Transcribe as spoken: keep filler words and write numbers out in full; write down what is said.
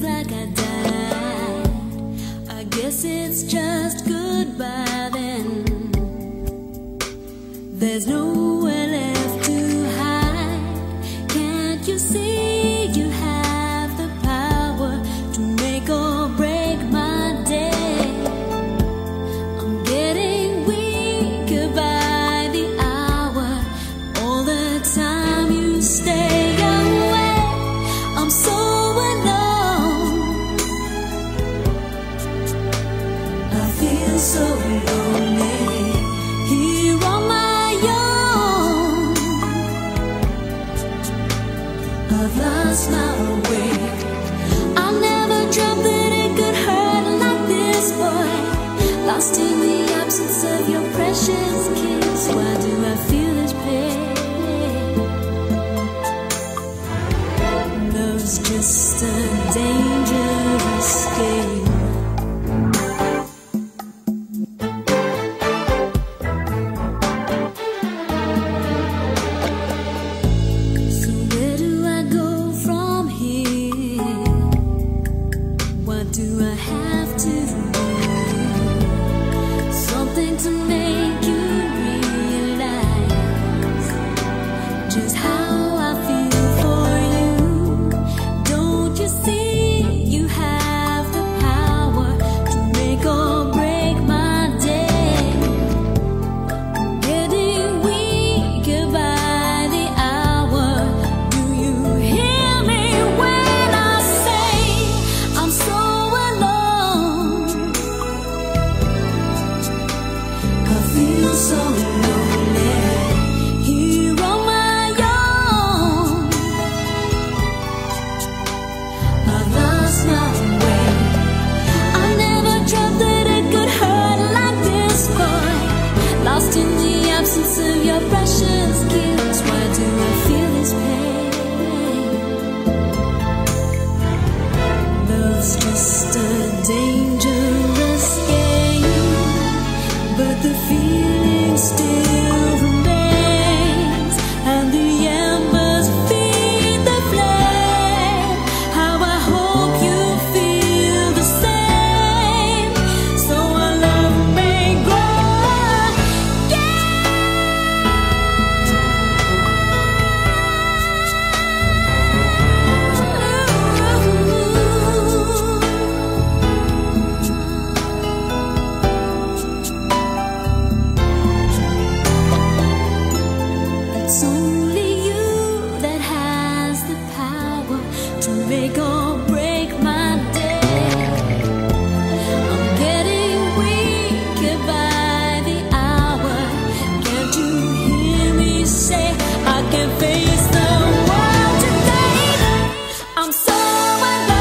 feels like I died. I guess it's just goodbye then. There's nowhere left to hide. Can't you see you have the power to make or break my day? I'm getting weaker by the hour. All the time you stay away, I'm so alone. I feel so lonely here on my own. I've lost my way. I never dreamt that it could hurt like this, boy. Lost in the absence of your precious kiss. Why do I feel this pain? Love's just a dangerous game. Do I have to do something to make you realize just how I feel for you? Don't you see you have the power to make or break my day? I'm getting weaker by the hour. Do you hear me when I say I'm so? So lonely here on my own. I've lost my way. I never dreamt that it could hurt like this, boy. Lost in the absence of your precious gifts. Why do I feel this pain? Love's just a dangerous game, but the fear still remains, and the embers feed the flame. How I hope you feel the same, so our love may grow. Go break my day. I'm getting weaker by the hour. Can't you hear me say I can face the world today? I'm so alive.